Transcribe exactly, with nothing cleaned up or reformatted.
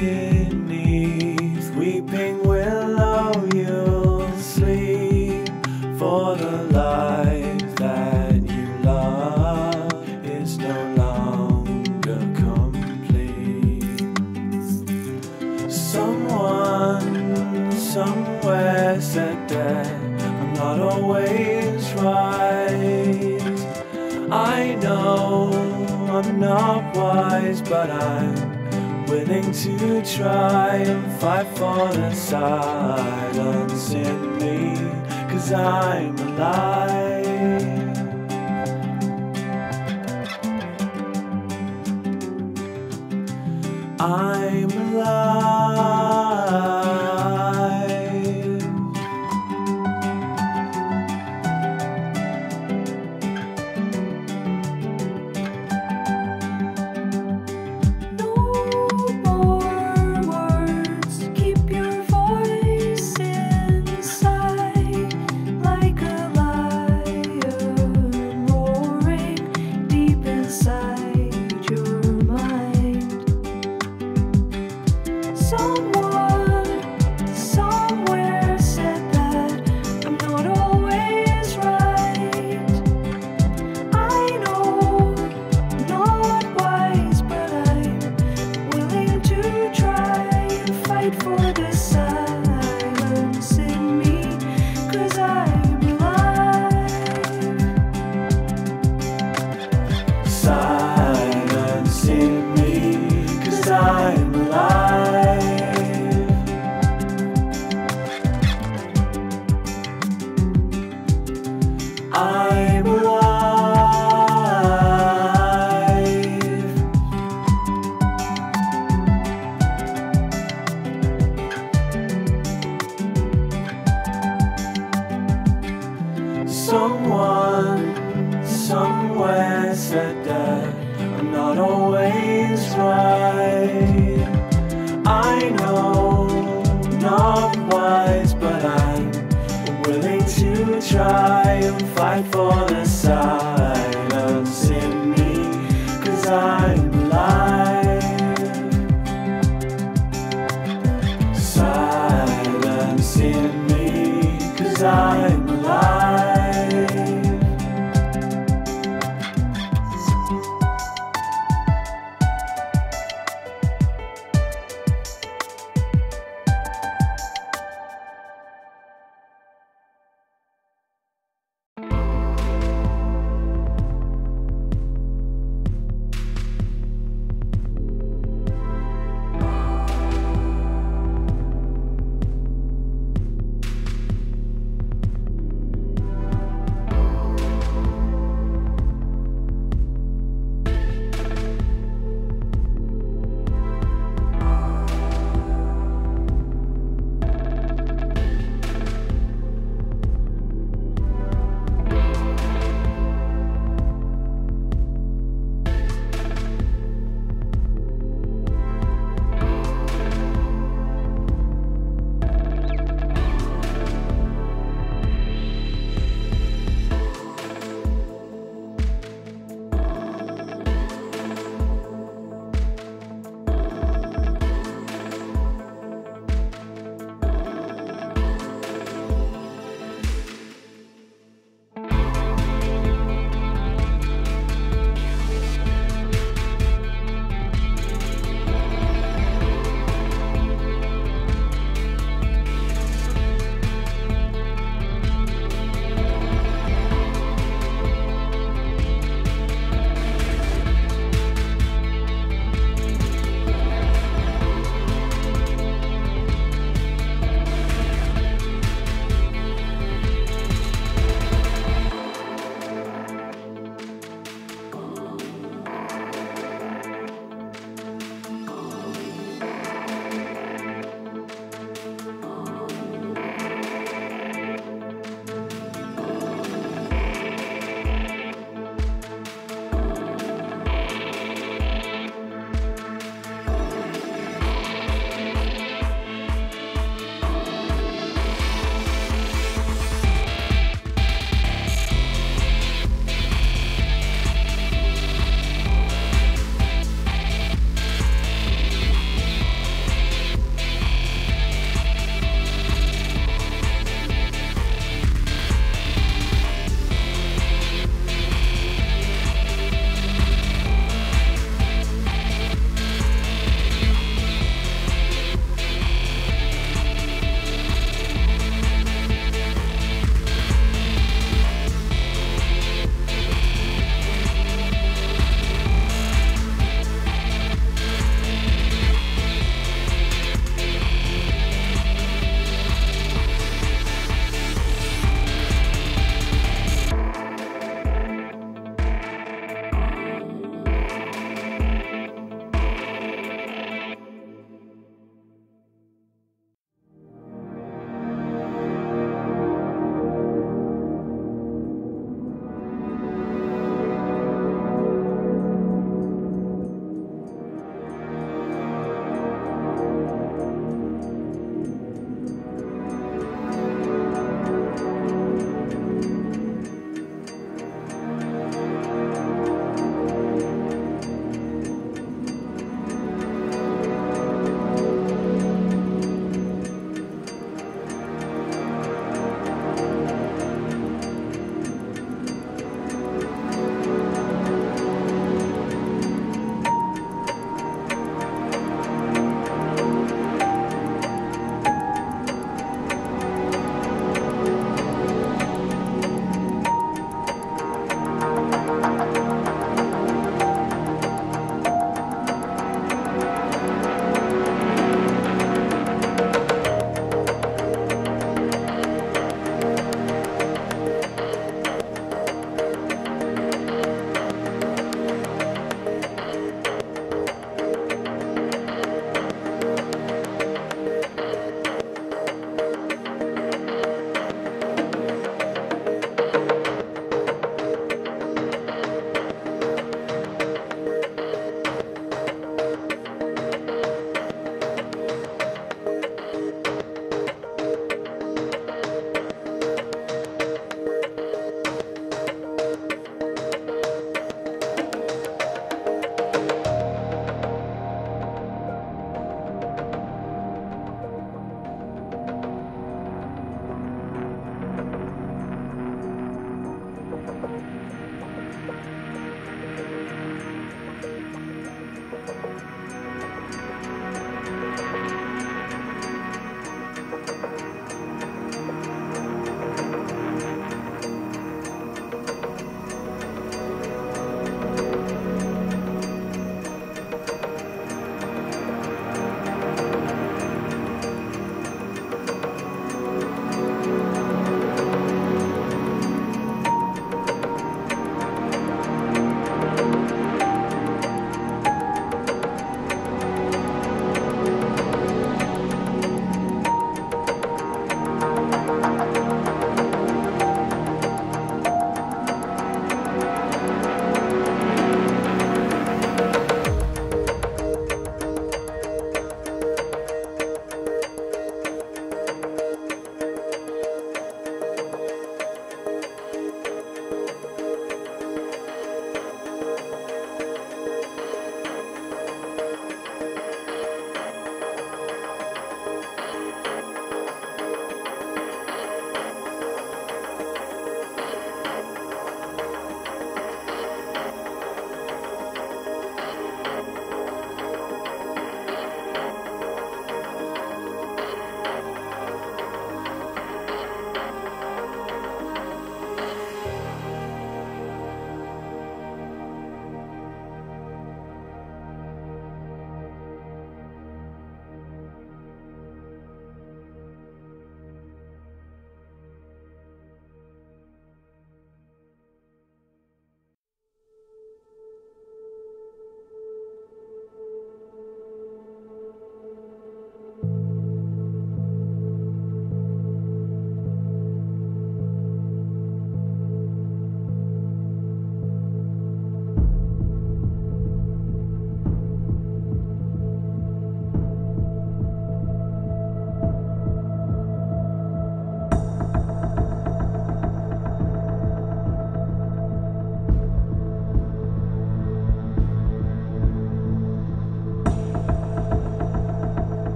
beneath weeping willow you'll sleep, for the life that you love is no longer complete. Someone somewhere said that I'm not always right. I know I'm not wise, but I'm willing to try and fight for the silence in me, 'cause I'm alive. I'm alive. Someone, somewhere said that I'm not always right. I know I'm not wise, but I'm willing to try and fight for the silence in me, 'cause I'm alive. Silence in me, 'cause I'm alive. I'm alive. Someone, somewhere said that I'm not always right. I know I'm not wise, but I'm willing to try and fight for the sun.